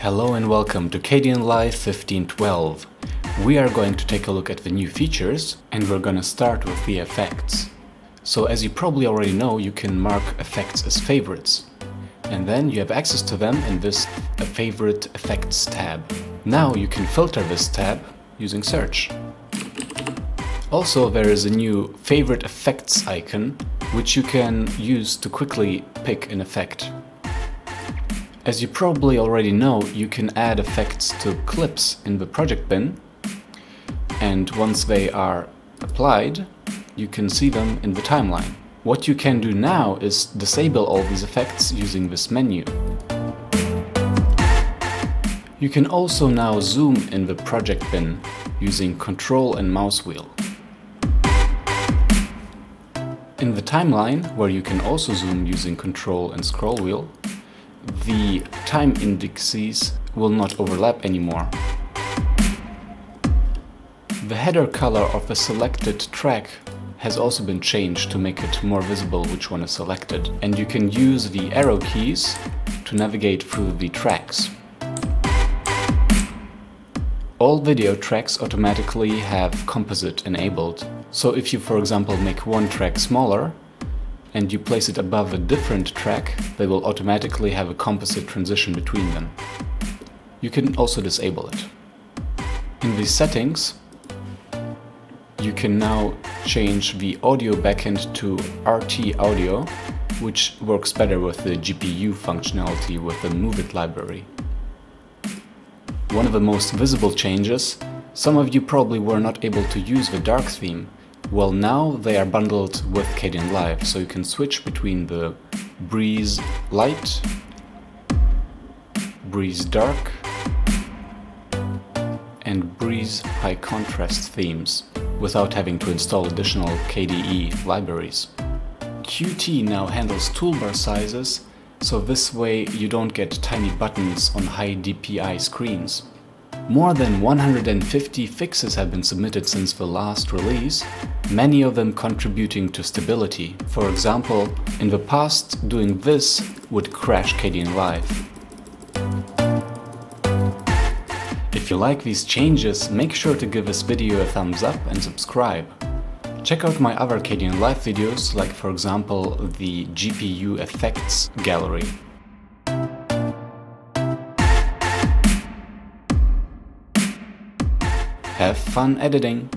Hello and welcome to Kdenlive 15.12. We are going to take a look at the new features, and we're gonna start with the effects. So as you probably already know, you can mark effects as favorites, and then you have access to them in this Favorite Effects tab. Now you can filter this tab using search. Also, there is a new Favorite Effects icon, which you can use to quickly pick an effect. As you probably already know, you can add effects to clips in the project bin, and once they are applied, you can see them in the timeline. What you can do now is disable all these effects using this menu. You can also now zoom in the project bin using Ctrl and mouse wheel. In the timeline, where you can also zoom using Ctrl and scroll wheel, the time indices will not overlap anymore. The header color of a selected track has also been changed to make it more visible which one is selected, and you can use the arrow keys to navigate through the tracks. All video tracks automatically have composite enabled, so if you, for example, make one track smaller and you place it above a different track, they will automatically have a composite transition between them. You can also disable it. In the settings, you can now change the audio backend to RT-Audio, which works better with the GPU functionality with the MoveIt library. One of the most visible changes, some of you probably were not able to use the dark theme. Well, now they are bundled with Kdenlive, so you can switch between the Breeze Light, Breeze Dark, and Breeze High Contrast themes, without having to install additional KDE libraries. Qt now handles toolbar sizes, so this way you don't get tiny buttons on high DPI screens. More than 150 fixes have been submitted since the last release, many of them contributing to stability. For example, in the past, doing this would crash Kdenlive. If you like these changes, make sure to give this video a thumbs up and subscribe. Check out my other Kdenlive videos, like for example the GPU effects gallery. Have fun editing!